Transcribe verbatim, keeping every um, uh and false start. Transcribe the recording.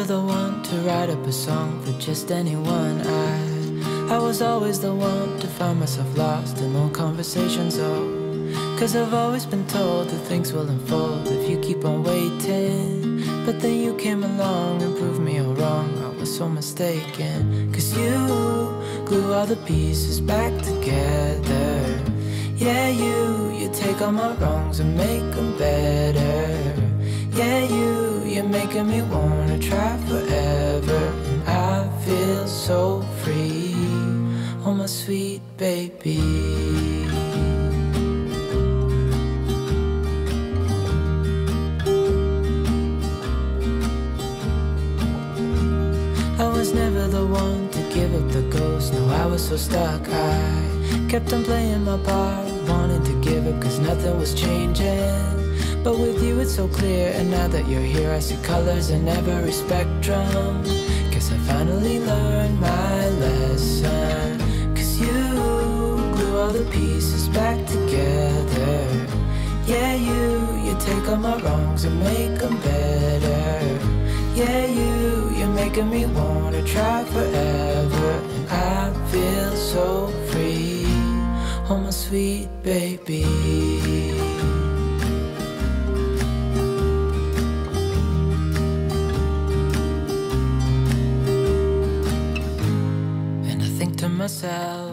were the one to write up a song for just anyone. I, I was always the one to find myself lost in all conversations, oh, 'cause I've always been told that things will unfold if you keep on waiting. But then you came along and proved me all wrong, I was so mistaken. 'Cause you glue all the pieces back together. Yeah, you, you take all my wrongs and make them better. Yeah, you, you're making me wanna try forever. And I feel so free, oh my sweet baby. I was never the one to give up the ghost, no, I was so stuck. I kept on playing my part, wanted to give up 'cause nothing was changing. But with you it's so clear, and now that you're here I see colors in every spectrum. 'Cause I finally learned my lesson. 'Cause you glue all the pieces back together. Yeah, you, you take all my wrongs and make them better. Yeah, you, you're making me wanna try forever. And I feel so free, oh my sweet baby. Myself